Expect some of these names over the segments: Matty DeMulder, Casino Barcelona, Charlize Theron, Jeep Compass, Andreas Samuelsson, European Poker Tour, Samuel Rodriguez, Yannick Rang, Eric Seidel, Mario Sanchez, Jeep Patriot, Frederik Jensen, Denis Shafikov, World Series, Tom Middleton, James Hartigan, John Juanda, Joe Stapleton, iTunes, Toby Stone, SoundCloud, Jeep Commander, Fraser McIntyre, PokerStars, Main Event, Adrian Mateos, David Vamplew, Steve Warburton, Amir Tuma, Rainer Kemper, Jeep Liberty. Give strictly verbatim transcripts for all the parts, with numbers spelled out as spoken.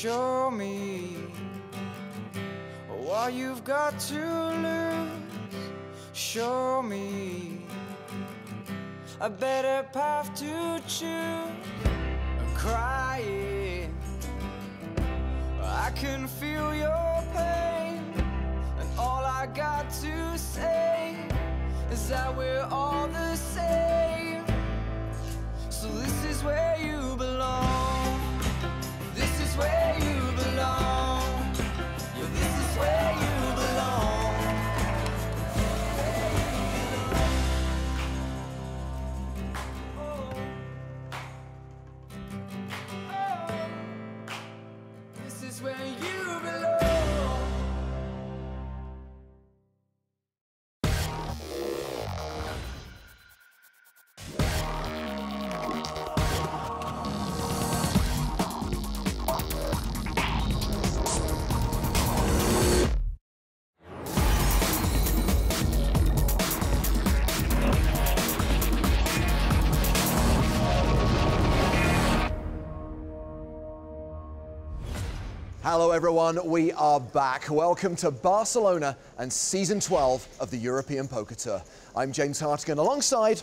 show me what you've got to lose. Show me a better path to choose. I'm crying, I can feel your pain, and all I got to say is that we're all the same. So this is where you belong. This is where you belong. Yo, this is where you belong. Hello everyone, we are back. Welcome to Barcelona and Season twelve of the European Poker Tour. I'm James Hartigan alongside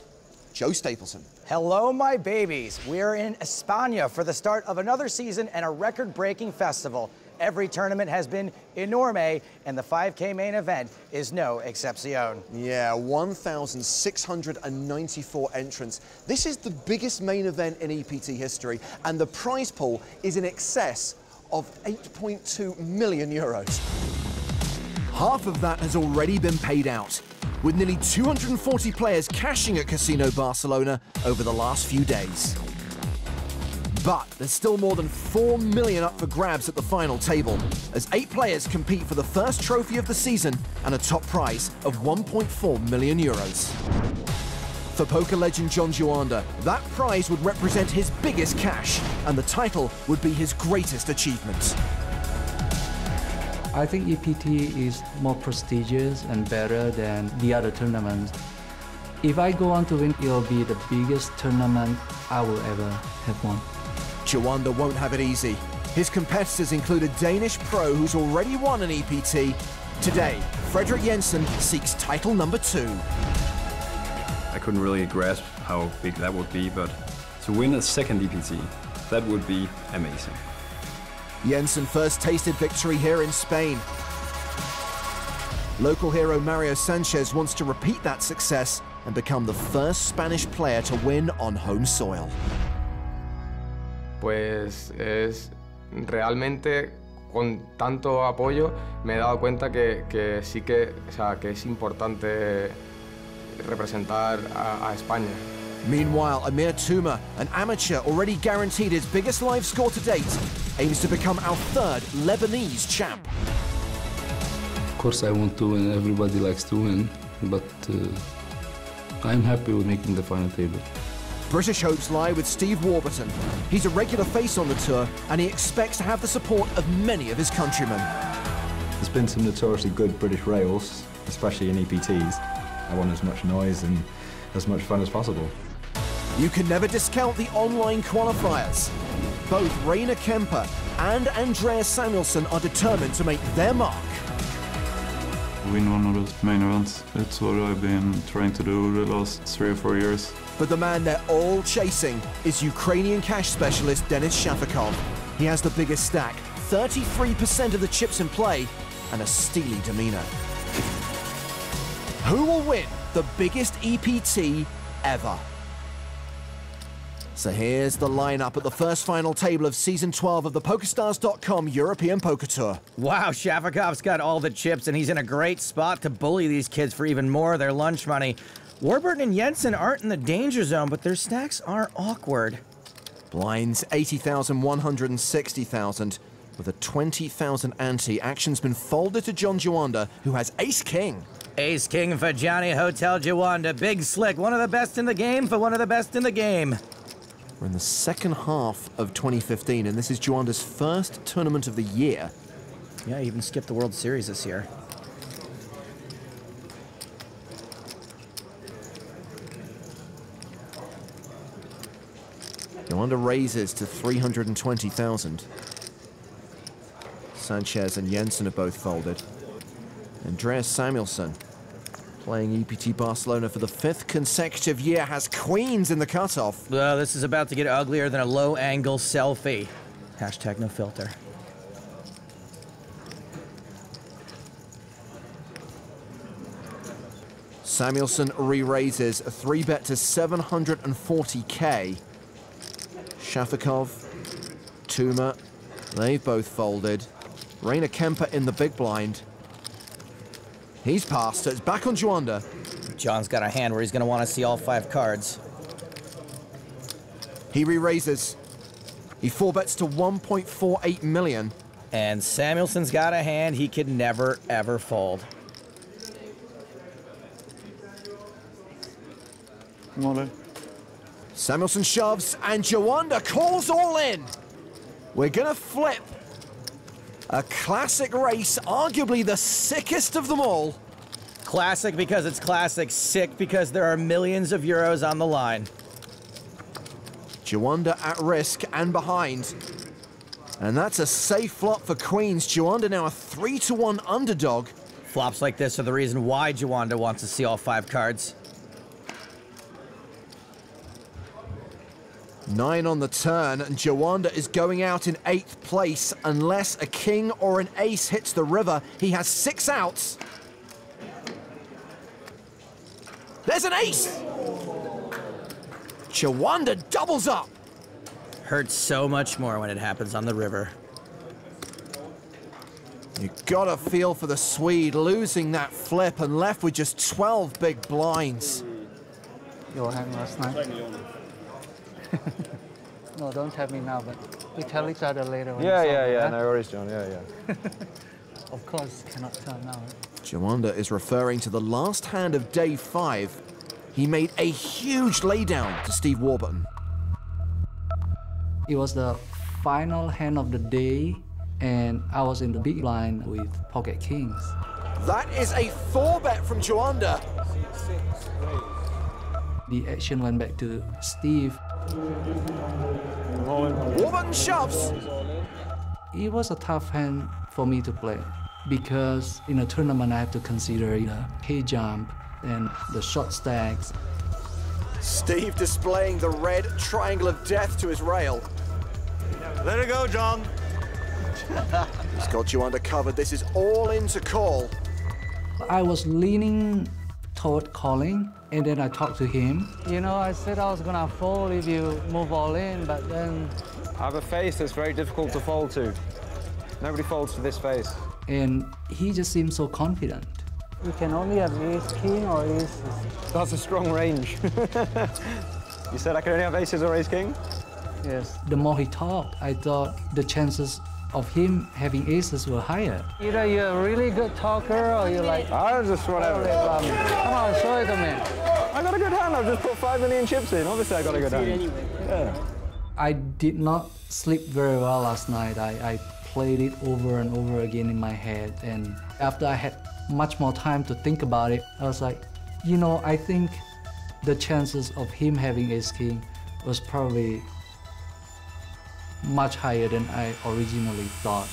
Joe Stapleton. Hello my babies. We're in España for the start of another season and a record-breaking festival. Every tournament has been enorme, and the five K main event is no exception. Yeah, one thousand six hundred ninety-four entrants. This is the biggest main event in E P T history, and the prize pool is in excess of eight point two million euros. Half of that has already been paid out, with nearly two hundred forty players cashing at Casino Barcelona over the last few days. But there's still more than four million up for grabs at the final table, as eight players compete for the first trophy of the season and a top prize of one point four million euros. For poker legend John Juanda, that prize would represent his biggest cash, and the title would be his greatest achievement. I think E P T is more prestigious and better than the other tournaments. If I go on to win, it'll be the biggest tournament I will ever have won. Juanda won't have it easy. His competitors include a Danish pro who's already won an E P T. Today, Frederik Jensen seeks title number two. I couldn't really grasp how big that would be, but to win a second E P T, that would be amazing. Jensen first tasted victory here in Spain. Local hero Mario Sanchez wants to repeat that success and become the first Spanish player to win on home soil. Pues es realmente con tanto apoyo me he dado cuenta que, que sí que, o sea, que es importante representar a, a España. Meanwhile, Amir Tuma, an amateur already guaranteed his biggest live score to date, aims to become our third Lebanese champ. Of course I want to win, everybody likes to win, but uh, I'm happy with making the final table. British hopes lie with Steve Warburton. He's a regular face on the tour, and he expects to have the support of many of his countrymen. There's been some notoriously good British rails, especially in E P Ts. I want as much noise and as much fun as possible. You can never discount the online qualifiers. Both Rainer Kemper and Andreas Samuelsson are determined to make their mark. Win one of those main events. That's what I've been trying to do the last three or four years. But the man they're all chasing is Ukrainian cash specialist Denis Shafikov. He has the biggest stack, thirty-three percent of the chips in play, and a steely demeanor. Who will win the biggest E P T ever? So here's the lineup at the first final table of Season twelve of the PokerStars dot com European Poker Tour. Wow, Shafikov's got all the chips, and he's in a great spot to bully these kids for even more of their lunch money. Warburton and Jensen aren't in the danger zone, but their stacks are awkward. Blinds eighty thousand, one hundred sixty thousand. With a twenty thousand ante, action's been folded to John Juanda, who has ace-king. Ace-king for Johnny Hotel Juanda. Big slick, one of the best in the game for one of the best in the game. We're in the second half of twenty fifteen, and this is Juanda's first tournament of the year. Yeah, he even skipped the World Series this year. Juanda raises to three hundred twenty thousand. Sanchez and Jensen have both folded. Andreas Samuelsson, playing E P T Barcelona for the fifth consecutive year, has queens in the cutoff. Well, this is about to get uglier than a low-angle selfie. Hashtag no filter. Samuelsson re-raises, a three bet to seven hundred forty K. Shafikov, Tuma, they've both folded. Rainer Kemper in the big blind. He's passed, so it's back on Juanda. John's got a hand where he's going to want to see all five cards. He re-raises. He four bets to one point four eight million. And Samuelson's got a hand he could never, ever fold. Samuelsson shoves, and Juanda calls all in. We're going to flip a classic race, arguably the sickest of them all. Classic because it's classic, sick because there are millions of euros on the line. Juanda at risk and behind. And that's a safe flop for queens. Juanda now a three to one underdog. Flops like this are the reason why Juanda wants to see all five cards. Nine on the turn, and Juanda is going out in eighth place. Unless a king or an ace hits the river, he has six outs. There's an ace! Juanda doubles up! Hurts so much more when it happens on the river. You gotta feel for the Swede, losing that flip and left with just twelve big blinds. You were having last night. No, don't have me now, but we tell each other later. When yeah, yeah, yeah, no worries, John, yeah, yeah. Of course, cannot tell now. Juanda is referring to the last hand of day five. He made a huge laydown to Steve Warburton. It was the final hand of the day, and I was in the big blind with pocket kings. That is a four bet from Juanda. The action went back to Steve. Warburton shoves! It was a tough hand for me to play because in a tournament I have to consider the K jump and the short stacks. Steve displaying the red triangle of death to his rail. Let it go, John. He's got you undercovered. This is all in to call. I was leaning toward calling. And then I talked to him. You know, I said I was gonna fold if you move all in, but then... I have a face that's very difficult to fold to. Nobody folds to this face. And he just seemed so confident. You can only have ace, king, or aces. That's a strong range. You said I could only have aces or ace, king? Yes. The more he talked, I thought the chances of him having aces were higher. Either you're a really good talker or you're like... I just whatever. Come on, show it to me. I got a good hand. I've just put five million chips in. Obviously, I got a good hand. Anyway. Yeah. I did not sleep very well last night. I, I played it over and over again in my head. And after I had much more time to think about it, I was like, you know, I think the chances of him having ace-king was probably much higher than I originally thought.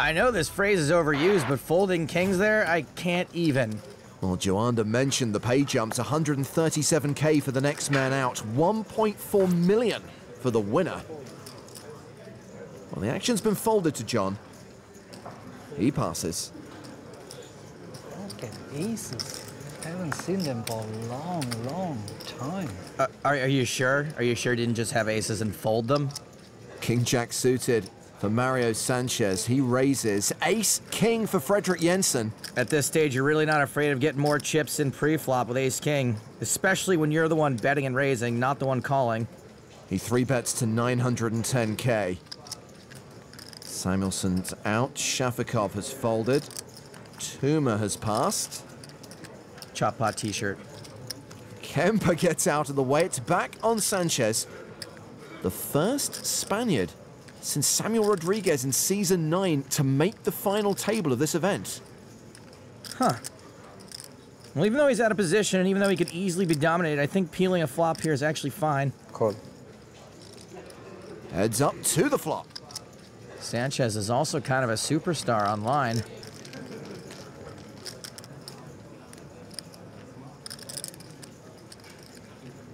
I know this phrase is overused, but folding kings there, I can't even. Well, Juanda mentioned the pay jumps, one hundred thirty-seven K for the next man out, one point four million for the winner. Well, the action's been folded to John. He passes. Look at aces. I haven't seen them for a long, long time. Uh, are, are you sure? Are you sure you didn't just have aces and fold them? King Jack suited for Mario Sanchez. He raises. Ace King for Frederik Jensen. At this stage, you're really not afraid of getting more chips in pre-flop with Ace King, especially when you're the one betting and raising, not the one calling. He three bets to nine hundred ten K. Samuelson's out. Shafikov has folded. Tuma has passed. Chop pot t-shirt. Kemper gets out of the way. It's back on Sanchez. The first Spaniard since Samuel Rodriguez in season nine to make the final table of this event. Huh. Well, even though he's out of position and even though he could easily be dominated, I think peeling a flop here is actually fine. Cool. Heads up to the flop. Sanchez is also kind of a superstar online.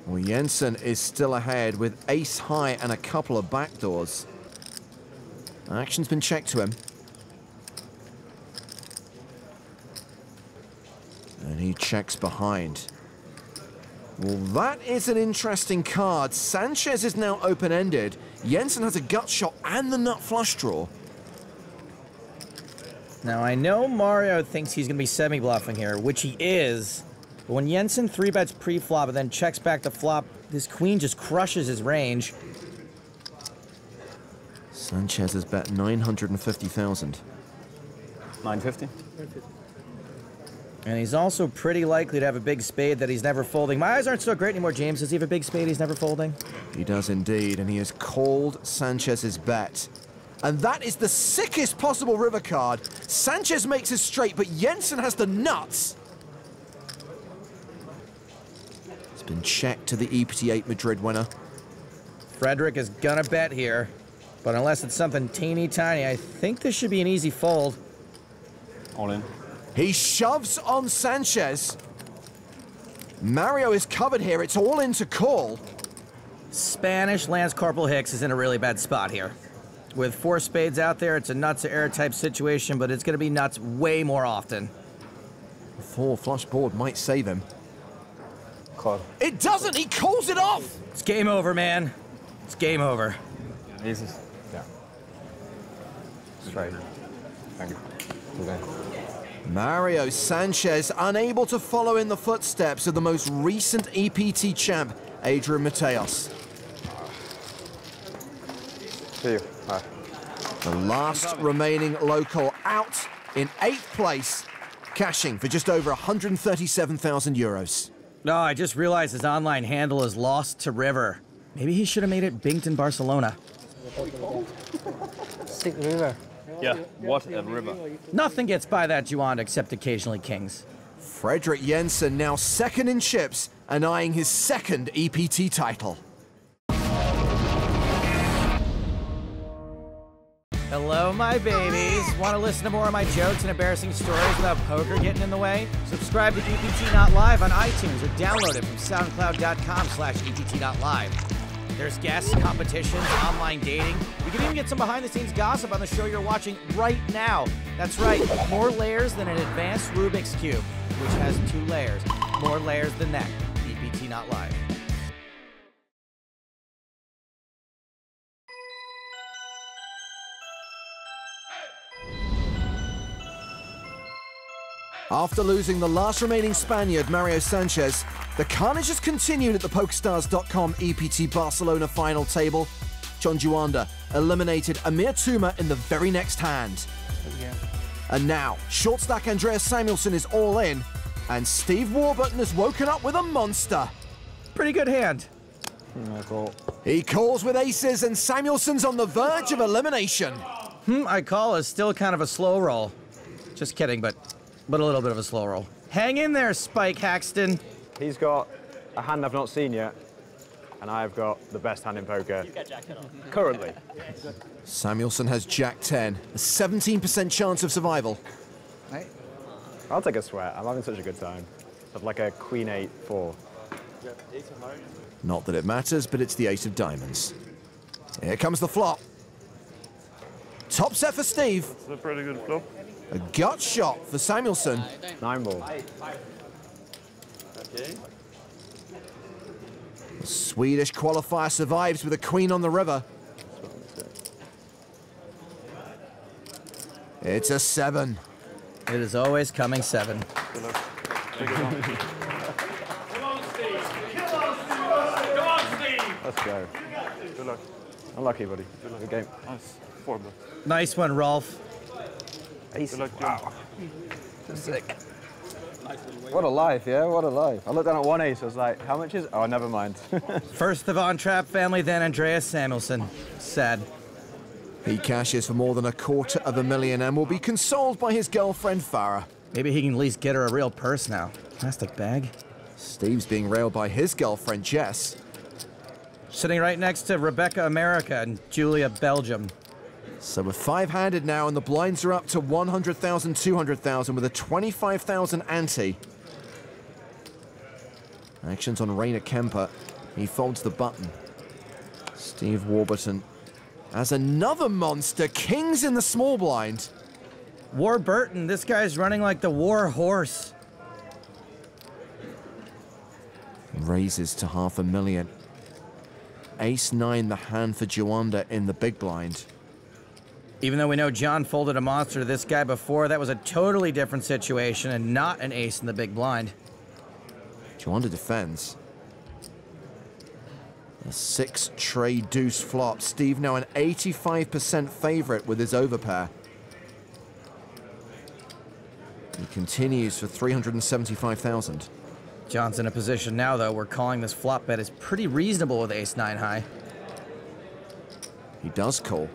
Well, Jensen is still ahead with ace high and a couple of backdoors. Action's been checked to him. And he checks behind. Well, that is an interesting card. Sanchez is now open-ended. Jensen has a gut shot and the nut flush draw. Now, I know Mario thinks he's going to be semi-bluffing here, which he is. But when Jensen three-bets pre-flop and then checks back the flop, this queen just crushes his range. Sanchez has bet nine hundred fifty thousand. nine fifty? And he's also pretty likely to have a big spade that he's never folding. My eyes aren't so great anymore, James. Does he have a big spade he's never folding? He does indeed, and he has called Sanchez's bet. And that is the sickest possible river card. Sanchez makes his straight, but Jensen has the nuts. It's been checked to the E P T eight Madrid winner. Frederik is gonna bet here, but unless it's something teeny tiny, I think this should be an easy fold. All in. He shoves on Sanchez. Mario is covered here. It's all in to call. Spanish Lance Corporal Hicks is in a really bad spot here. With four spades out there, it's a nuts or air type situation, but it's going to be nuts way more often. A four flush board might save him. Call. It doesn't. He calls it off. It's game over, man. It's game over. Easy. Yeah. Straight. Thank you. Okay. Mario Sanchez unable to follow in the footsteps of the most recent E P T champ, Adrian Mateos. See you. Bye. The last remaining local out in eighth place, cashing for just over one hundred thirty-seven thousand euros. No, I just realized his online handle is Lost to River. Maybe he should have made it Binked in Barcelona. Sick river. Yeah, what a river. Nothing gets by that Juanda except occasionally kings. Frederik Jensen now second in chips and eyeing his second E P T title. Hello, my babies. Want to listen to more of my jokes and embarrassing stories without poker getting in the way? Subscribe to E P T Not Live on iTunes or download it from soundcloud dot com slash E P T Not Live. There's guests, competitions, online dating. You can even get some behind-the-scenes gossip on the show you're watching right now. That's right, more layers than an advanced Rubik's Cube, which has two layers. More layers than that. E P T Not Live. After losing the last remaining Spaniard, Mario Sanchez, the carnage has continued at the PokerStars dot com E P T Barcelona final table. John Juanda eliminated Amir Tuma in the very next hand. Yeah. And now, short stack Andreas Samuelsson is all in, and Steve Warburton has woken up with a monster. Pretty good hand. Call. He calls with aces, and Samuelson's on the verge of elimination. Hmm, I call is still kind of a slow roll. Just kidding, but... but a little bit of a slow roll. Hang in there, Spike Haxton. He's got a hand I've not seen yet, and I've got the best hand in poker. You've got jack ten on. Currently. Samuelsson has jack ten, a seventeen percent chance of survival. Hey. I'll take a sweat. I'm having such a good time. Of like a queen eight four. Not that it matters, but it's the ace of diamonds. Here comes the flop. Top set for Steve. It's a pretty good flop. A gut shot for Samuelsson. Nine ball. Okay. The Swedish qualifier survives with a queen on the river. It's a seven. It is always coming seven. Come on, Steve. Come on, Steve. Let's go. Good luck. Unlucky, buddy. Good luck. Good game. Nice. Four ball. Nice one, Rolf. Look, wow. Sick. What a life, yeah, what a life. I looked down at one ace, I was like, how much is it? Oh, never mind. First the Von Trapp family, then Andreas Samuelsson. Sad. He cashes for more than a quarter of a million and will be consoled by his girlfriend, Farah. Maybe he can at least get her a real purse now. Plastic bag. Steve's being railed by his girlfriend, Jess. Sitting right next to Rebecca America and Julia Belgium. So we're five-handed now, and the blinds are up to one hundred thousand, two hundred thousand with a twenty-five thousand ante. Actions on Rainer Kemper. He folds the button. Steve Warburton as another monster. Kings in the small blind. Warburton, this guy's running like the war horse. Raises to half a million. Ace nine, the hand for Juanda in the big blind. Even though we know John folded a monster to this guy before, that was a totally different situation and not an ace in the big blind. Juanda defends. A six tray deuce flop. Steve now an eighty-five percent favorite with his overpair. He continues for three hundred seventy-five thousand. John's in a position now, though, where calling this flop bet is pretty reasonable with ace nine high. He does call.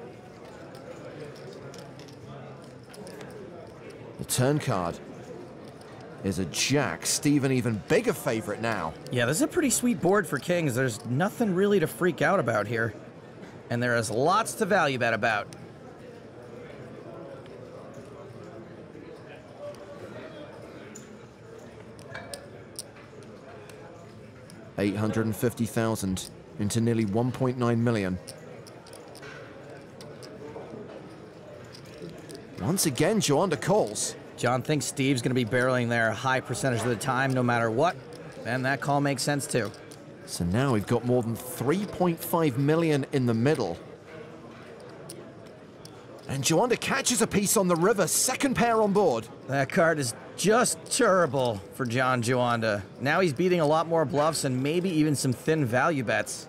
The turn card is a jack. Steve, an even bigger favorite now. Yeah, this is a pretty sweet board for kings. There's nothing really to freak out about here. And there is lots to value bet about. eight hundred fifty thousand into nearly one point nine million. Once again, Juanda calls. John thinks Steve's going to be barreling there a high percentage of the time no matter what, and that call makes sense too. So now we've got more than three point five million in the middle. And Juanda catches a piece on the river, second pair on board. That card is just terrible for John Juanda. Now he's beating a lot more bluffs and maybe even some thin value bets.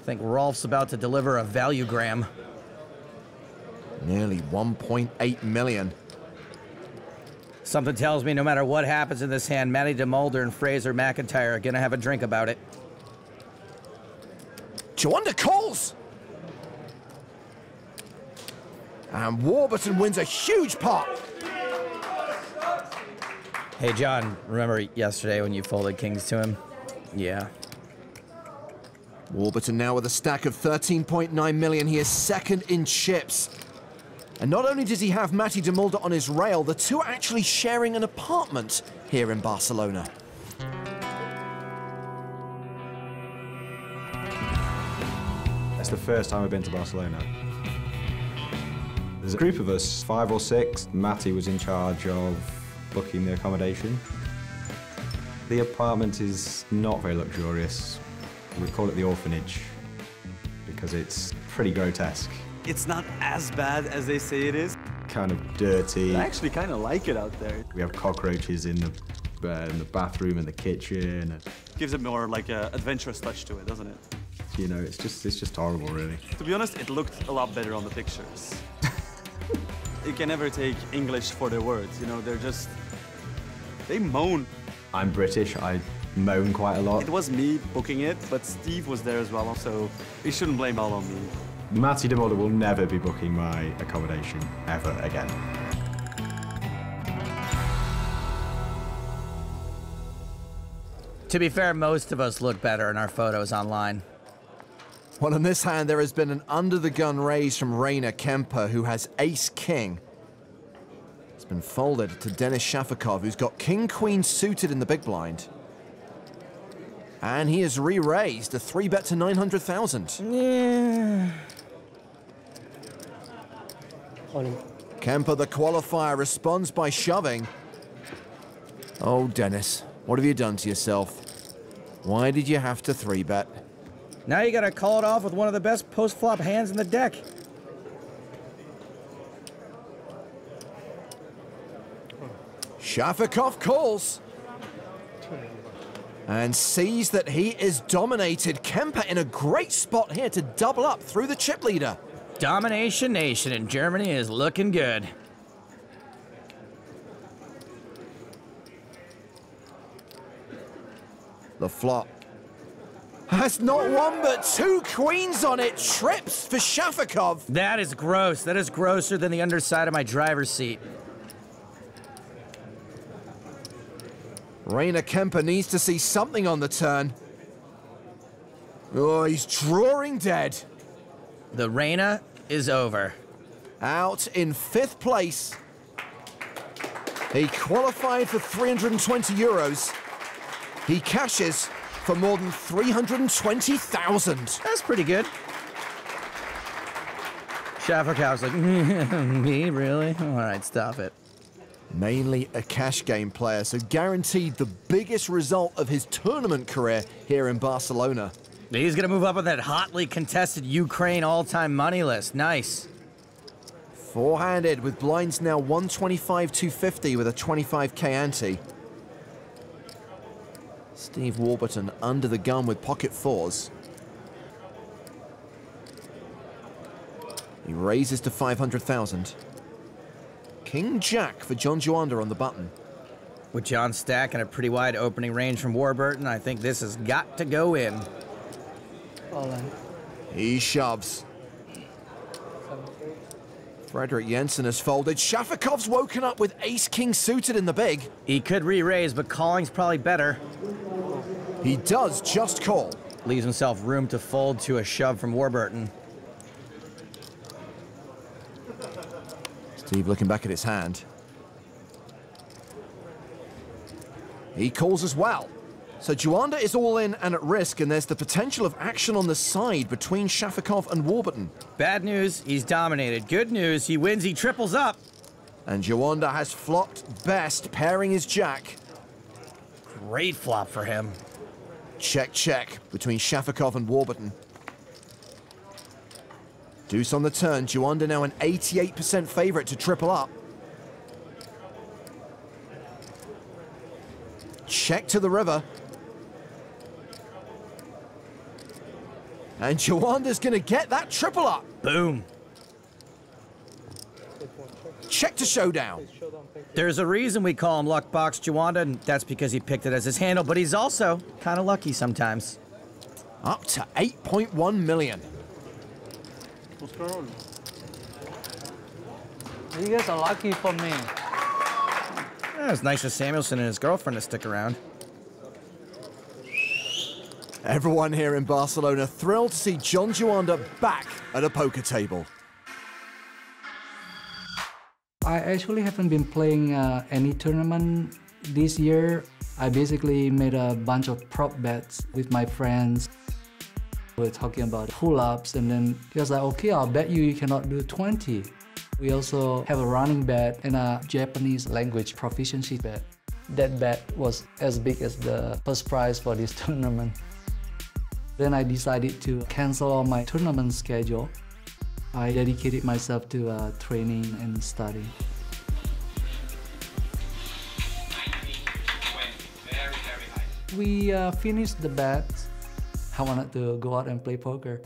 I think Rolf's about to deliver a value gram. Nearly one point eight million. Something tells me no matter what happens in this hand, Matty DeMulder and Fraser McIntyre are gonna have a drink about it. Juanda calls! And Warburton wins a huge pot. Hey, John, remember yesterday when you folded kings to him? Yeah. Warburton now with a stack of thirteen point nine million. He is second in chips. And not only does he have Matty DeMulder on his rail, the two are actually sharing an apartment here in Barcelona. That's the first time I've been to Barcelona. There's a group of us, five or six. Matty was in charge of booking the accommodation. The apartment is not very luxurious. We call it the orphanage because it's pretty grotesque. It's not as bad as they say it is. Kind of dirty. I actually kind of like it out there. We have cockroaches in the, uh, in the bathroom and the kitchen. It gives it more like an adventurous touch to it, doesn't it? You know, it's just, it's just horrible, really. To be honest, it looked a lot better on the pictures. You can never take English for their words, you know, they're just, they moan. I'm British, I moan quite a lot. It was me booking it, but Steve was there as well, so you shouldn't blame all on me. Matty DeMulder will never be booking my accommodation ever again. To be fair, most of us look better in our photos online. Well, on this hand, there has been an under-the-gun raise from Rainer Kemper, who has ace-king. It's been folded to Denis Shafikov, who's got king-queen suited in the big blind. And he has re-raised a three-bet to nine hundred thousand. Yeah. Kemper, the qualifier, responds by shoving. Oh, Denis, what have you done to yourself? Why did you have to three-bet? Now you gotta call it off with one of the best post-flop hands in the deck. Shafikov calls. And sees that he is dominated. Kemper in a great spot here to double up through the chip leader. Domination Nation in Germany is looking good. The flop. That's not one, but two queens on it. Trips for Shafikov. That is gross. That is grosser than the underside of my driver's seat. Rainer Kemper needs to see something on the turn. Oh, he's drawing dead. The Reina is over. Out in fifth place. He qualified for three hundred twenty euros. He cashes for more than three hundred twenty thousand. That's pretty good. Shafikov's like, me, really? All right, stop it. Mainly a cash game player, so guaranteed the biggest result of his tournament career here in Barcelona. He's gonna move up on that hotly contested Ukraine all-time money list. Nice. Four-handed with blinds now one twenty-five, two fifty with a twenty-five K ante. Steve Warburton under the gun with pocket fours. He raises to five hundred thousand. King Jack for John Juanda on the button. With John Stack and a pretty wide opening range from Warburton, I think this has got to go in. All in. He shoves. Frederik Jensen has folded. Shafikov's woken up with ace-king suited in the big. He could re-raise, but calling's probably better. He does just call. Leaves himself room to fold to a shove from Warburton. Steve looking back at his hand. He calls as well. So Juanda is all in and at risk, and there's the potential of action on the side between Shafikov and Warburton. Bad news, he's dominated. Good news, he wins, he triples up. And Juanda has flopped best, pairing his jack. Great flop for him. Check, check between Shafikov and Warburton. Deuce on the turn. Juanda now an eighty-eight percent favorite to triple up. Check to the river. And Juanda's going to get that triple up. Boom. Check to showdown. There's a reason we call him Luckbox Juanda, and that's because he picked it as his handle, but he's also kind of lucky sometimes. Up to eight point one million. You guys are lucky for me. Yeah, it's nice of Samuelsson and his girlfriend to stick around. Everyone here in Barcelona thrilled to see John Juanda back at a poker table. I actually haven't been playing uh, any tournament this year. I basically made a bunch of prop bets with my friends. We're talking about pull-ups, and then he was like, okay, I'll bet you you cannot do twenty. We also have a running bet and a Japanese language proficiency bet. That bet was as big as the first prize for this tournament. Then I decided to cancel all my tournament schedule. I dedicated myself to uh, training and studying. We uh, finished the bet. I wanted to go out and play poker.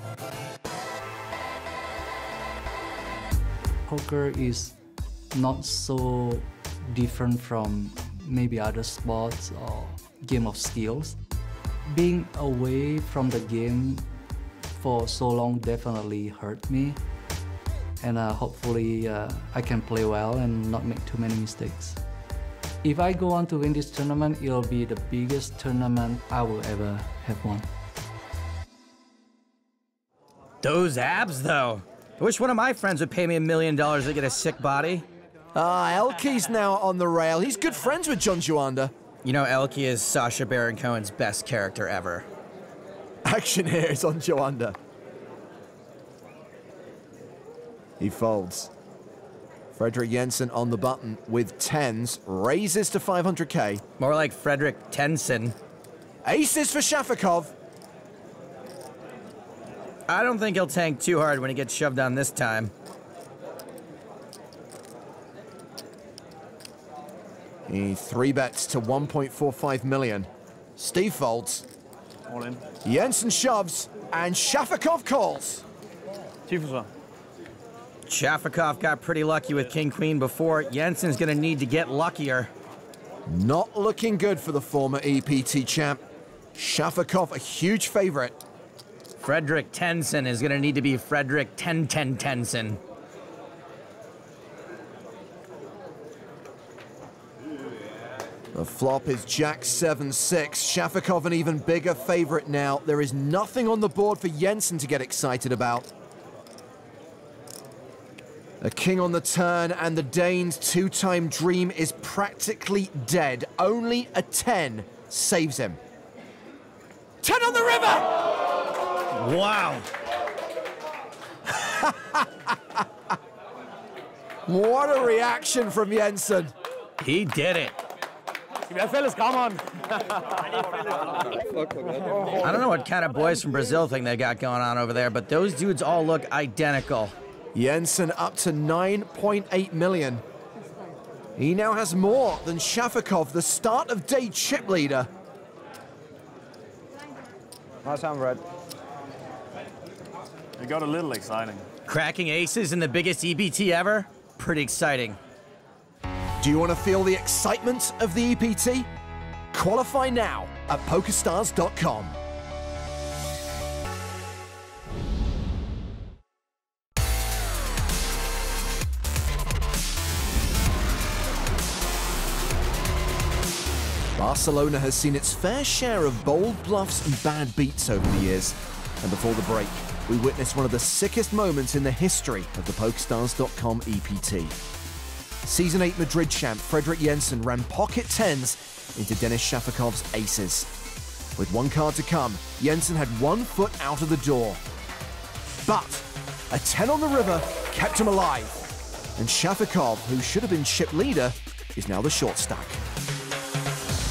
Poker is not so different from maybe other sports or game of skills. Being away from the game for so long definitely hurt me. And uh, hopefully uh, I can play well and not make too many mistakes. If I go on to win this tournament, it'll be the biggest tournament I will ever have won. Those abs, though. I wish one of my friends would pay me a million dollars to get a sick body. Ah, uh, Elky's now on the rail. He's good friends with John Juanda. You know, Elky is Sacha Baron Cohen's best character ever. Action here is on Juanda. He folds. Frederik Jensen on the button with tens, raises to five hundred K. More like Frederik Tensen. Aces for Shafikov. I don't think he'll tank too hard when he gets shoved on this time. He three bets to one point four five million. Steve folds. All in. Jensen shoves, and Shafikov calls. Shafikov got pretty lucky with king-queen before. Jensen's gonna need to get luckier. Not looking good for the former E P T champ. Shafikov a huge favorite. Frederik Jensen is going to need to be Frederik ten ten Jensen. The flop is Jack seven six. Shafikov an even bigger favorite now. There is nothing on the board for Jensen to get excited about. A king on the turn, and the Dane's two-time dream is practically dead. Only a ten saves him. ten on the river! Wow. What a reaction from Jensen. He did it. Fellas, come on. I don't know what kind of boys from Brazil thing they got going on over there, but those dudes all look identical. Jensen up to nine point eight million. He now has more than Shafikov, the start of day chip leader. Nice hand, Brad. It got a little exciting. Cracking aces in the biggest E B T ever? Pretty exciting. Do you want to feel the excitement of the E P T? Qualify now at PokerStars dot com. Barcelona has seen its fair share of bold bluffs and bad beats over the years. And before the break, we witnessed one of the sickest moments in the history of the PokerStars dot com E P T. Season eight Madrid champ Frederik Jensen ran pocket tens into Denis Shafikov's aces. With one card to come, Jensen had one foot out of the door. But a ten on the river kept him alive. And Shafikov, who should have been chip leader, is now the short stack.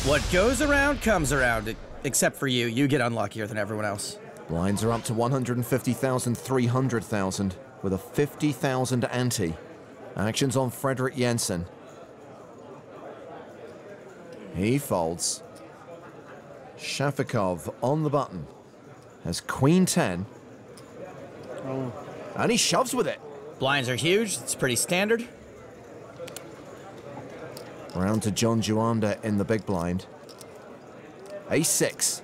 What goes around comes around, except for you. You get unluckier than everyone else. Blinds are up to one hundred fifty thousand, three hundred thousand, with a fifty thousand ante. Actions on Frederik Jensen. He folds. Shafikov on the button. Has queen ten. Oh. And he shoves with it. Blinds are huge. It's pretty standard. Round to John Juanda in the big blind. Ace six.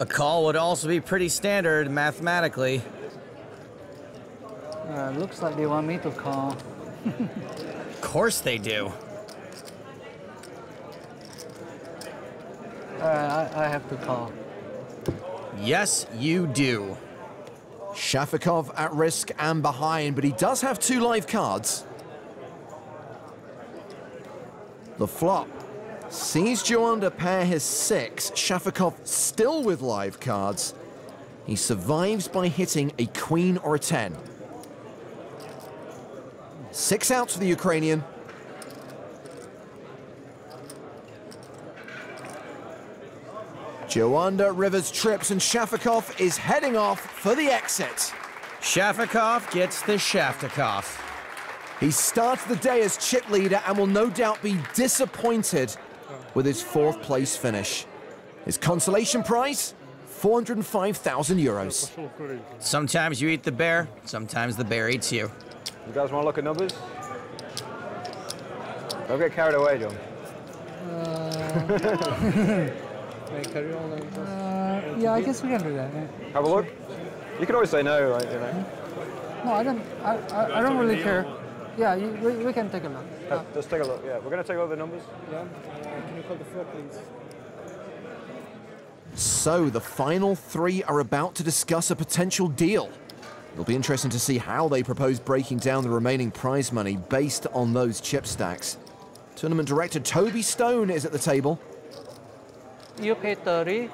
A call would also be pretty standard mathematically. Uh, looks like they want me to call. Of course they do. Uh, I, I have to call. Yes, you do. Shafikov at risk and behind, but he does have two live cards. The flop sees Juanda pair his six. Shafikov still with live cards. He survives by hitting a queen or a ten. Six out for the Ukrainian. Juanda rivers, trips, and Shafikov is heading off for the exit. Shafikov gets the Shaftikov. He starts the day as chip leader and will no doubt be disappointed with his fourth place finish. His consolation prize, four hundred five thousand euros. Sometimes you eat the bear, sometimes the bear eats you. You guys want to look at numbers? Don't get carried away, John. Uh, uh, yeah, I guess we can do that. Yeah. Have a look. You can always say no, right? You know. No, I don't. I, I, I don't really care. Yeah, you, we, we can take a look. Uh, Let's take a look. Yeah, we're going to take all the numbers. Yeah. Uh, can you call the floor, please? So the final three are about to discuss a potential deal. It'll be interesting to see how they propose breaking down the remaining prize money based on those chip stacks. Tournament director Toby Stone is at the table. You pay thirty.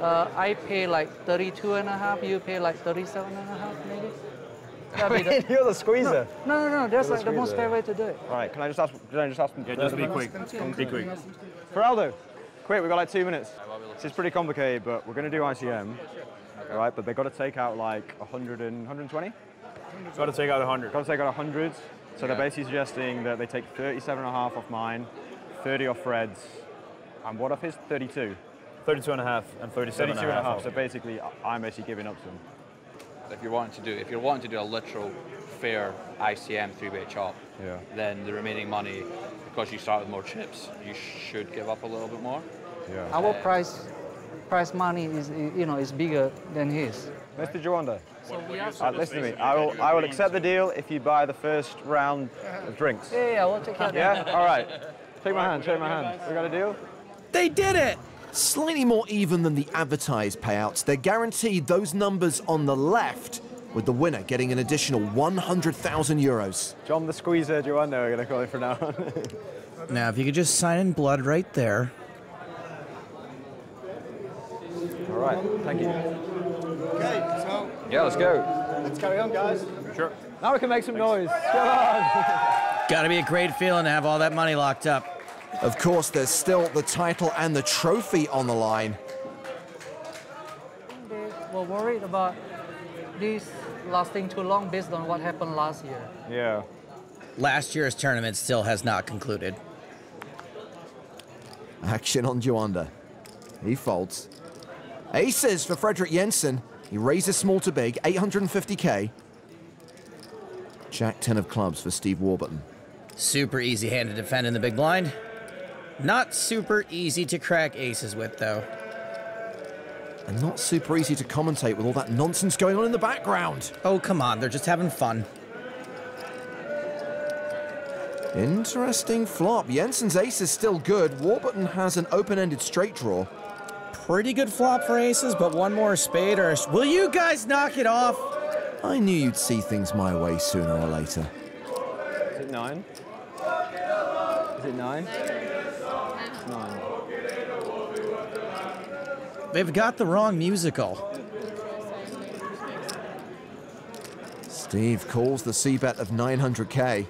Uh, I pay like thirty-two and a half. You pay like thirty-seven and a half, maybe. The... You're the squeezer. No, no, no. no. That's You're like the, the most fair way to do it. All right. Can I just ask? Can I just ask? Yeah, just be quick. Be quick. Geraldo, quick. We've got like two minutes. This is pretty complicated, but we're going to do I C M. All right, but they've got to take out like one hundred and one hundred twenty? Got to take out one hundred. Got to take out one hundred. So yeah. They're basically suggesting that they take thirty-seven and a half off mine, thirty off Fred's, and what off his? thirty-two. thirty-two and a half and thirty-seven and a half. So basically, I'm basically giving up some. If you're wanting to do, if you're wanting to do a literal fair I C M three-way chop, yeah. Then the remaining money, because you start with more chips, you should give up a little bit more. Yeah. Our uh, price. Price money is, you know, is bigger than his. Mister Juanda, so uh, listen to me. I will, I will accept the deal if you buy the first round of drinks. Yeah, yeah, we'll take care of that. Yeah, all right. Take my hand. Take my hand. We got a deal. They did it. Slightly more even than the advertised payouts. They're guaranteed those numbers on the left with the winner getting an additional one hundred thousand euros. John the Squeezer, Juanda, we're going to call it for now on. Now, if you could just sign in blood right there. All right, thank you. Okay, so. Yeah, let's go. Let's carry on, guys. Sure. Now we can make some Thanks. noise. Come on. Gotta be a great feeling to have all that money locked up. Of course, there's still the title and the trophy on the line. They were worried about this lasting too long based on what happened last year. Yeah. Last year's tournament still has not concluded. Action on Juanda. He folds. Aces for Frederik Jensen. He raises small to big, eight hundred fifty K. Jack ten of clubs for Steve Warburton. Super easy hand to defend in the big blind. Not super easy to crack aces with, though. And not super easy to commentate with all that nonsense going on in the background. Oh, come on, they're just having fun. Interesting flop. Jensen's ace is still good. Warburton has an open-ended straight draw. Pretty good flop for aces, but one more spade or... Will you guys knock it off? I knew you'd see things my way sooner or later. Is it nine? Is it nine? It's nine. They've got the wrong musical. Steve calls the c-bet of nine hundred K.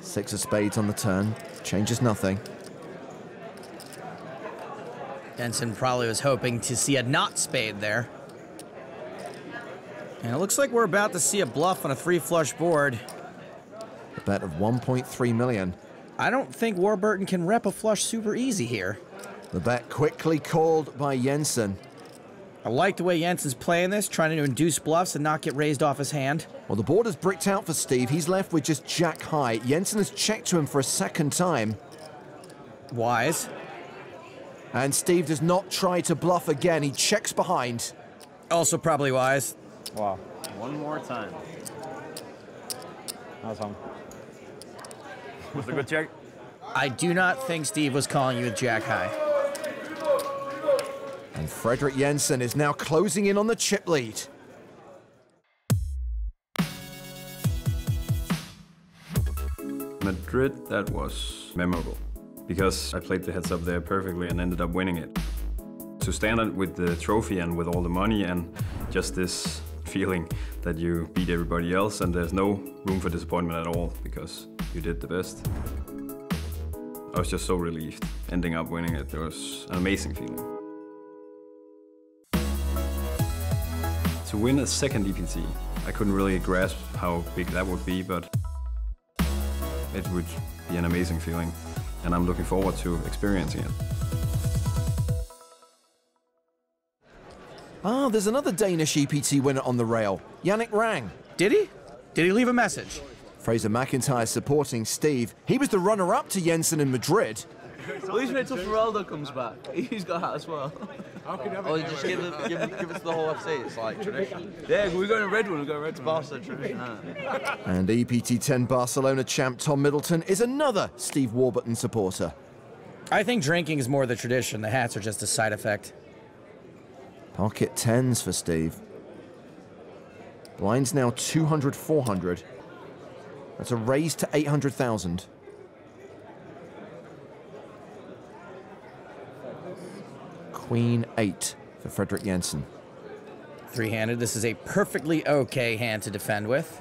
Six of spades on the turn, changes nothing. Jensen probably was hoping to see a not spade there. And it looks like we're about to see a bluff on a three flush board. A bet of one point three million. I don't think Warburton can rep a flush super easy here. The bet quickly called by Jensen. I like the way Jensen's playing this, trying to induce bluffs and not get raised off his hand. Well, the board is bricked out for Steve. He's left with just jack high. Jensen has checked to him for a second time. Wise. And Steve does not try to bluff again. He checks behind. Also probably wise. Wow. One more time. That was on. Was it a good check? I do not think Steve was calling you with jack high. And Frederik Jensen is now closing in on the chip lead. Madrid, that was memorable because I played the heads up there perfectly and ended up winning it. To stand up with the trophy and with all the money and just this feeling that you beat everybody else and there's no room for disappointment at all because you did the best. I was just so relieved ending up winning it. It was an amazing feeling. To win a second E P T, I couldn't really grasp how big that would be, but it would be an amazing feeling, and I'm looking forward to experiencing it. Ah, there's another Danish E P T winner on the rail, Yannick Rang. Did he? Did he leave a message? Fraser McIntyre supporting Steve. He was the runner-up to Jensen in Madrid. Well, isn't it till Feraldo comes back? He's got that as well. How can oh, you just give, the, give, give us the whole F C, it's like tradition. Yeah, we're going to Redwood, we're going to Barcelona tradition. And E P T ten Barcelona champ Tom Middleton is another Steve Warburton supporter. I think drinking is more the tradition, the hats are just a side effect. Pocket tens for Steve. Blinds now two hundred, four hundred. That's a raise to eight hundred thousand. Queen eight for Frederik Jensen. Three-handed, this is a perfectly okay hand to defend with.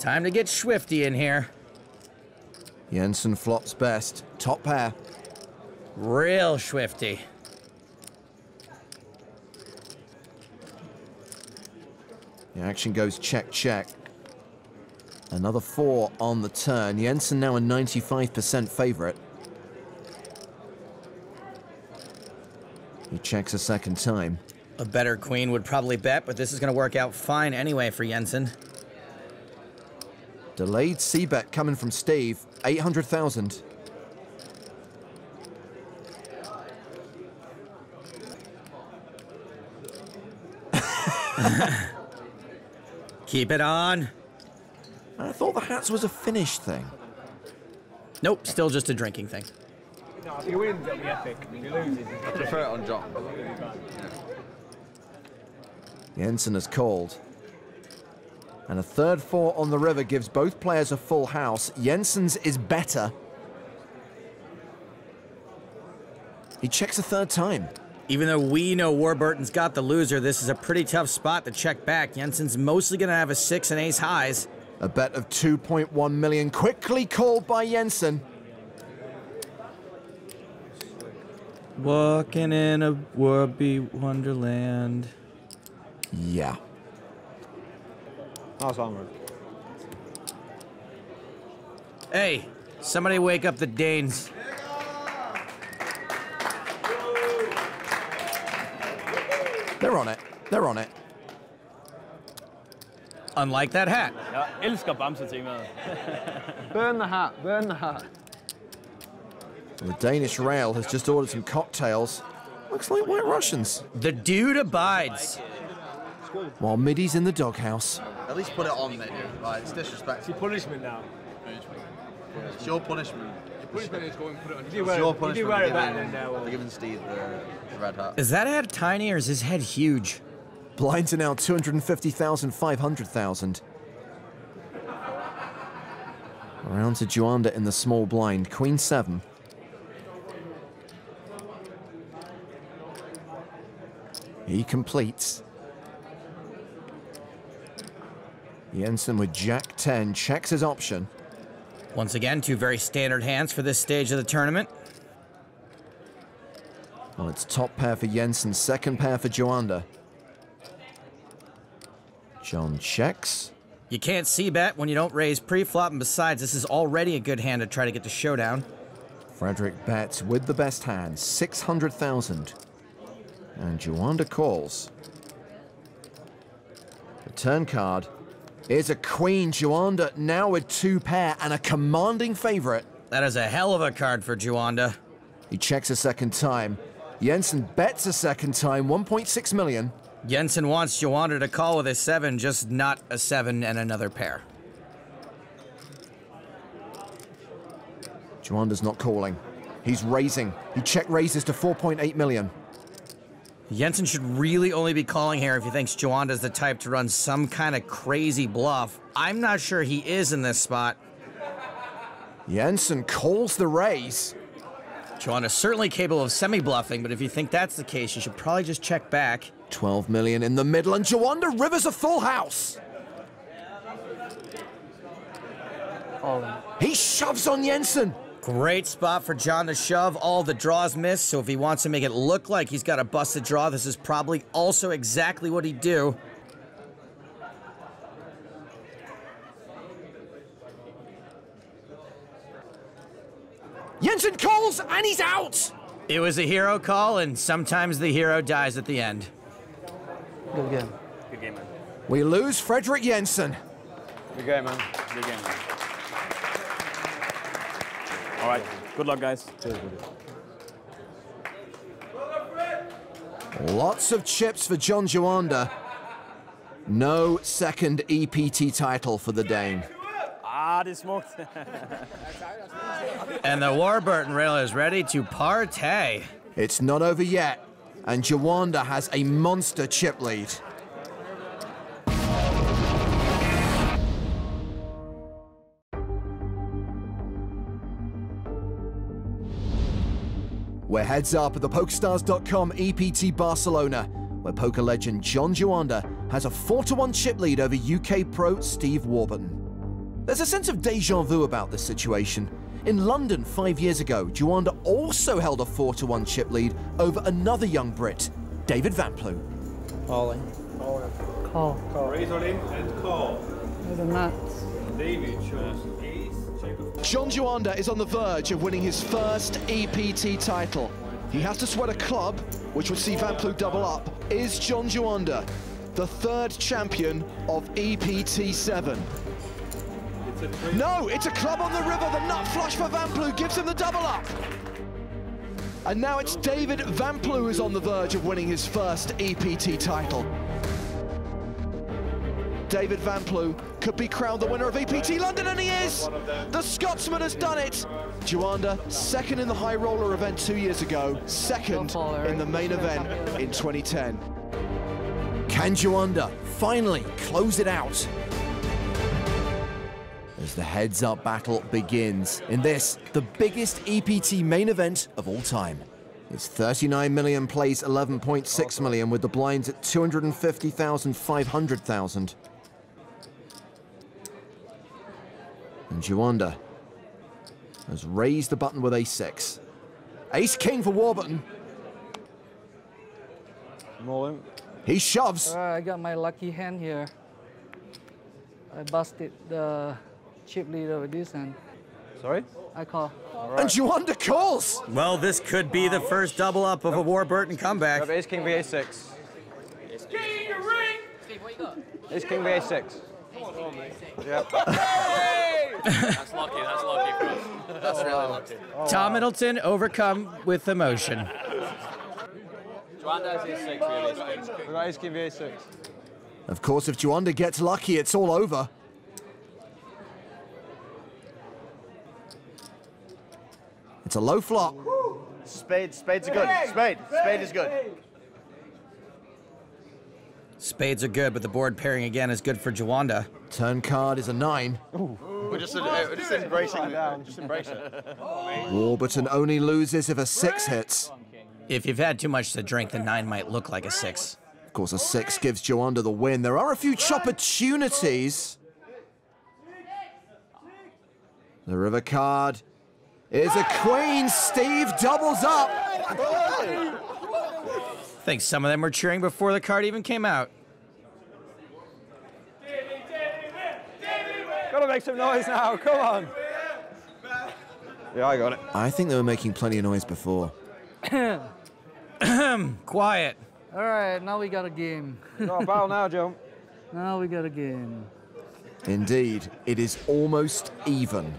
Time to get swifty in here. Jensen flops best, top pair. Real swifty. The action goes check, check. Another four on the turn. Jensen now a ninety-five percent favorite. He checks a second time. A better queen would probably bet, but this is going to work out fine anyway for Jensen. Delayed c-bet coming from Steve, eight hundred thousand. Keep it on. I thought the hats was a finished thing. Nope, still just a drinking thing. No, if he wins, it'll be epic. If he loses, I prefer it on John. Jensen has called. And a third four on the river gives both players a full house. Jensen's is better. He checks a third time. Even though we know Warburton's got the loser, this is a pretty tough spot to check back. Jensen's mostly going to have a six and ace highs. A bet of two point one million, quickly called by Jensen. Walking in a Warby Wonderland. Yeah. That's onward. Hey, somebody wake up the Danes. They're on it. They're on it. Unlike that hat. Burn the hat. Burn the hat. Well, the Danish rail has just ordered some cocktails. Looks like White Russians. The dude abides. While Middy's in the doghouse. At least put it on, then. Right, it's disrespectful. It's your punishment now. It's your punishment. It's your punishment. We're giving Steve the red hat. Is that head tiny or is his head huge? Blinds are now two hundred fifty thousand, five hundred thousand. Around to Juanda in the small blind, queen seven. He completes. Jensen with jack ten, checks his option. Once again, two very standard hands for this stage of the tournament. Well, it's top pair for Jensen, second pair for Juanda. John checks. You can't see bet when you don't raise pre-flop, and besides, this is already a good hand to try to get the showdown. Frederik bets with the best hand, six hundred thousand. And Juanda calls. Return card. Here's a queen, Juanda now with two pair and a commanding favorite. That is a hell of a card for Juanda. He checks a second time. Jensen bets a second time, one point six million. Jensen wants Juanda to call with a seven, just not a seven and another pair. Juanda's not calling. He's raising. He check raises to four point eight million. Jensen should really only be calling here if he thinks Juanda's the type to run some kind of crazy bluff. I'm not sure he is in this spot. Jensen calls the raise. Juanda's certainly capable of semi-bluffing, but if you think that's the case, you should probably just check back. twelve million in the middle, and Juanda rivers a full house. Oh. He shoves on Jensen. Great spot for John to shove. All the draws missed, so if he wants to make it look like he's got a busted draw, this is probably also exactly what he'd do. Jensen calls, and he's out! It was a hero call, and sometimes the hero dies at the end. Good game. Good game, man. We lose Frederik Jensen. Good game, man. Good game, man. All right, good luck, guys. Lots of chips for John Juanda. No second E P T title for the Dane. Ah, they smoked. And the Warburton rail is ready to partay. It's not over yet, and Juanda has a monster chip lead. We're heads up at the PokerStars dot com E P T Barcelona, where poker legend John Juanda has a four to one chip lead over U K pro Steve Warburton. There's a sense of déjà vu about this situation. In London five years ago, Juanda also held a four to one chip lead over another young Brit, David Vamplew. Calling. Calling. Call. Call. Raise on him and call. There's a nuts. David chose ace. John Juanda is on the verge of winning his first E P T title. He has to sweat a club, which would see Vamplew double up. Is John Juanda the third champion of E P T seven? It's no, it's a club on the river. The nut flush for Vamplew gives him the double up. And now it's David Vamplew who is on the verge of winning his first E P T title. David Vamplew could be crowned the winner of E P T London, and he is! The Scotsman has done it! Juanda, second in the high roller event two years ago, second in the main event in twenty ten. Can Juanda finally close it out? As the heads-up battle begins in this, the biggest E P T main event of all time. It's thirty-nine million plays, eleven point six million, with the blinds at two hundred fifty thousand, five hundred thousand. And Juanda has raised the button with ace six. Ace-king for Warburton. I'm all in. He shoves. Uh, I got my lucky hand here. I busted the chip leader with this hand. Sorry? I call. Right. And Juanda calls! Well, this could be the first double up of nope. a Warburton comeback. We have ace king v ace six. Ace king in the ring! Steve, what you got? Ace king v ace six. Ace king v ace six. Yep. That's lucky, that's lucky for us. That's really lucky. Oh, wow. Tom Middleton overcome with emotion. Juanda has ace six. We got ace king v ace six. Of course, if Juanda gets lucky, it's all over. It's a low flop. Spades, spades are good. Spade, spade is good. Spades are good, but the board pairing again is good for Juanda. Turn card is a nine. Ooh. We're just, uh, we're just embracing it. Just embrace it. Warburton only loses if a six hits. If you've had too much to drink, the nine might look like a six. Of course, a six gives Juanda the win. There are a few chop opportunities. The river card is a queen. Steve doubles up. I think some of them were cheering before the card even came out. Gotta make some noise now, come on. Yeah, I got it. I think they were making plenty of noise before. Quiet. All right, now we got a game. Got a battle now, Joe. Now we got a game. Indeed, it is almost even.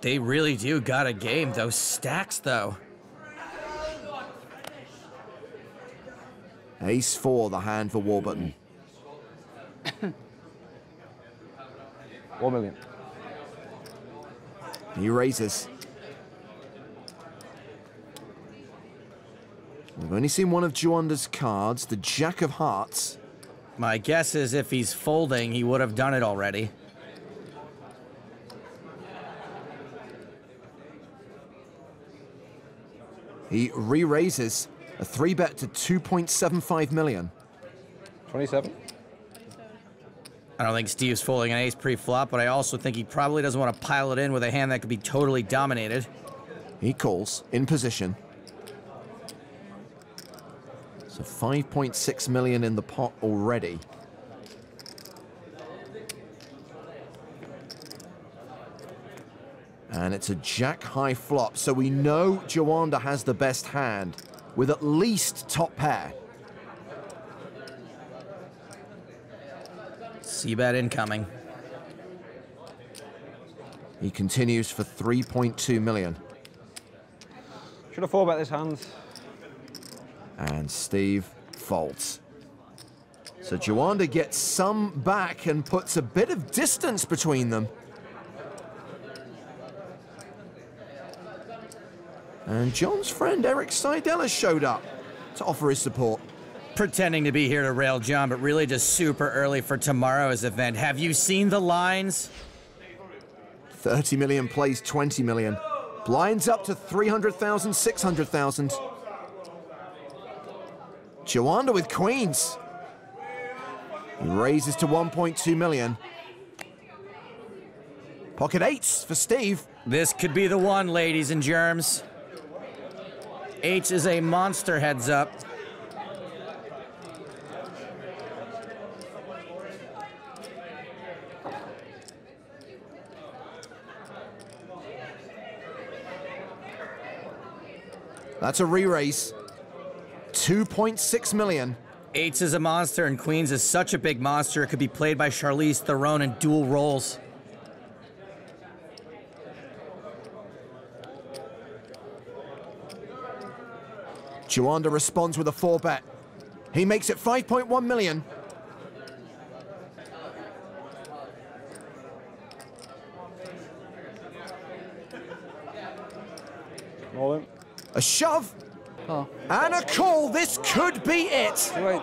They really do got a game. Those stacks, though. Ace four, the hand for Warburton. One million. He raises. We've only seen one of Juanda's cards, the Jack of Hearts. My guess is if he's folding, he would have done it already. He re-raises a three bet to two point seven five million. twenty-seven. I don't think Steve's folding an ace pre-flop, but I also think he probably doesn't want to pile it in with a hand that could be totally dominated. He calls in position. So five point six million in the pot already. And it's a jack high flop, so we know Juanda has the best hand with at least top pair. C-bet incoming. He continues for three point two million. Should have four bet this hand. And Steve folds. So Juanda gets some back and puts a bit of distance between them. And John's friend Eric Seidel has showed up to offer his support. Pretending to be here to rail John, but really just super early for tomorrow's event. Have you seen the lines? thirty million plays, twenty million. Blinds up to three hundred thousand, six hundred thousand. Juanda with queens. He raises to one point two million. Pocket eights for Steve. This could be the one, ladies and germs. Eights is a monster heads up. That's a re-raise. two point six million. Eights is a monster and queens is such a big monster. It could be played by Charlize Theron in dual roles. Juanda responds with a four bet. He makes it five point one million. All in. A shove. Oh. And a call. This could be it. Wait.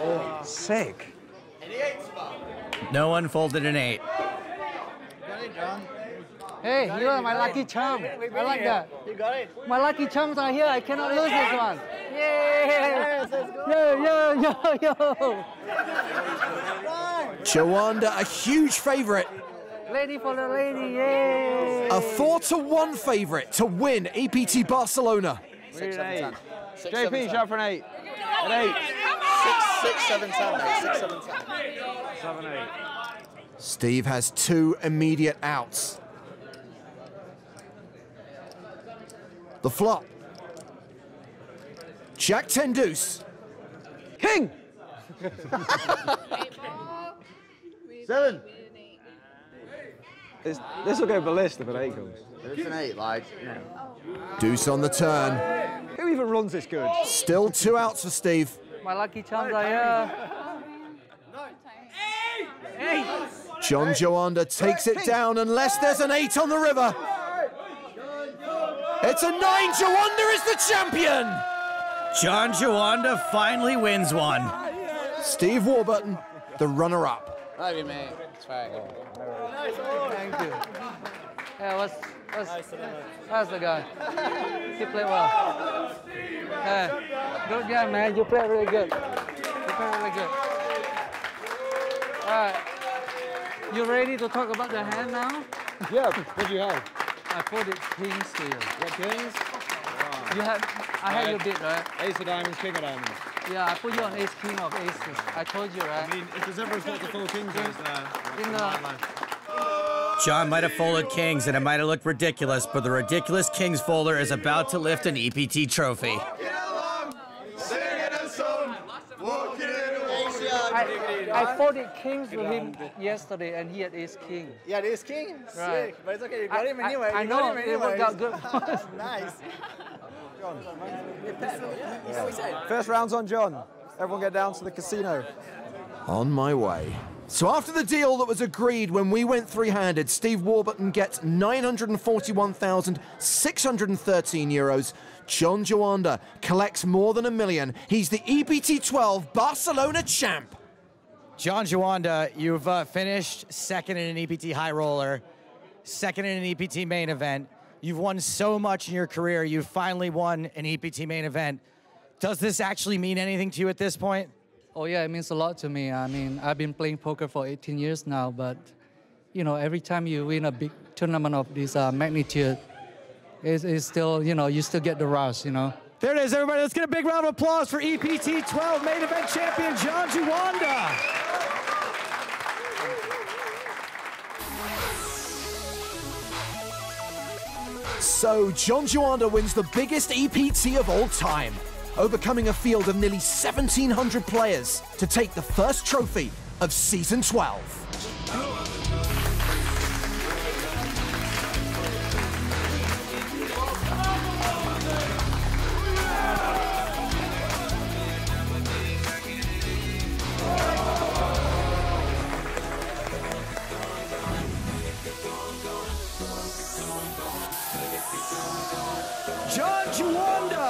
Oh, sick. No one folded an eight. Got it, John. Hey, you are my lucky charm. I like that. You got it. My lucky charms are here. I cannot lose this one. Yeah. Yo, yo, yo, yo. Juanda, a huge favorite. Lady for the lady, yay! A four to one favorite to win E P T Barcelona. Six, seven, ten. Six, J P, seven, shout for an eight. An eight. Six, six, seven, ten. Six, seven, ten. Seven, eight. Steve has two immediate outs. The flop. Jack ten deuce. King. Seven. This, this will go ballistic if an eight comes. If it's an eight, like, you know. Deuce on the turn. Who even runs this good? Still two outs for Steve. My lucky charms are here. Eight! John Juanda takes it down unless there's an eight on the river. It's a nine. Juanda is the champion. John Juanda finally wins one. Steve Warburton, the runner-up. Love you, mate. It's fine. Oh, nice. Thank you. Yeah, what's, what's, how's the guy? He played well. Yeah. Good guy, man. You played really good. You played really good. All right. You ready to talk about the hand now? Yeah. What do you have? I put it kings to you. What kings? Oh. You had, I had right. your bid, right? Ace of diamonds, king of diamonds. Yeah, I put you on ace king of aces. I told you, right? I mean, if there's ever a spot to fold kings, there's uh, John might have folded kings, and it might have looked ridiculous, but the ridiculous kings folder is about to lift an E P T trophy. I, I folded kings with him yesterday, and he had ace king. Yeah, ace king? Sick. Right. But it's okay, you got I, him anyway. I, I you know, got him anyway. It worked out good. Nice. First round's on John. Everyone get down to the casino. On my way. So after the deal that was agreed when we went three-handed, Steve Warburton gets nine hundred forty-one thousand six hundred thirteen euros. John Juanda collects more than a million. He's the E P T twelve Barcelona champ. John Juanda, you've uh, finished second in an E P T high roller, second in an E P T main event. You've won so much in your career. You've finally won an E P T main event. Does this actually mean anything to you at this point? Oh, yeah, it means a lot to me. I mean, I've been playing poker for eighteen years now, but, you know, every time you win a big tournament of this uh, magnitude, it's, it's still, you know, you still get the rush, you know. There it is, everybody. Let's get a big round of applause for E P T twelve main event champion John Juanda. So, John Juanda wins the biggest E P T of all time, overcoming a field of nearly seventeen hundred players to take the first trophy of Season twelve. John Juanda